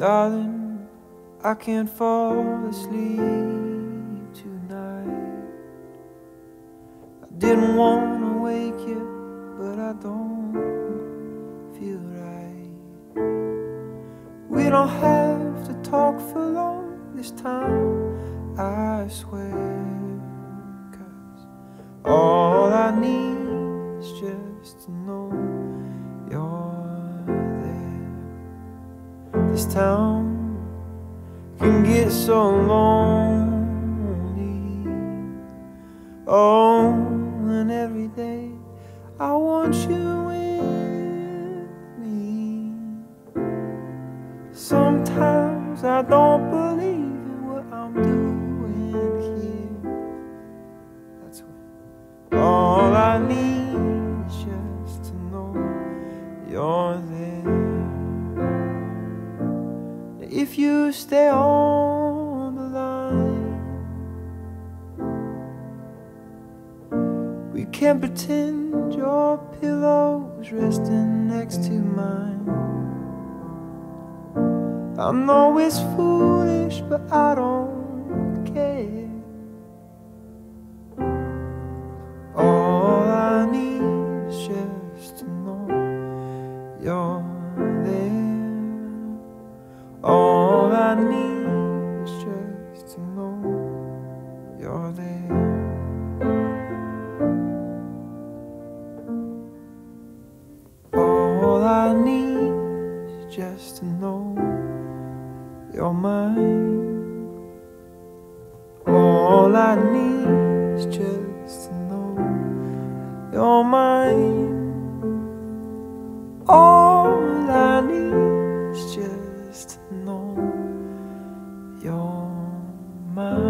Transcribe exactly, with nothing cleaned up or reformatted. Darling, I can't fall asleep tonight. I didn't want to wake you, but I don't feel right. We don't have to talk for long this time, I swear, 'cause all I need is just to know you're there. This town can get so lonely. Oh, and every day I want you with me. Sometimes I don't believe in what I'm doing here. That's what all I need is just to know you're there. If you stay on the line, we can pretend your pillow's resting next to mine. I know it's foolish, but I don't care. All I need is just to know you're there. All I need is just to know you're there. All I need is just to know you're mine. All I need is just to know you're mine. All I need is just to know you're mine.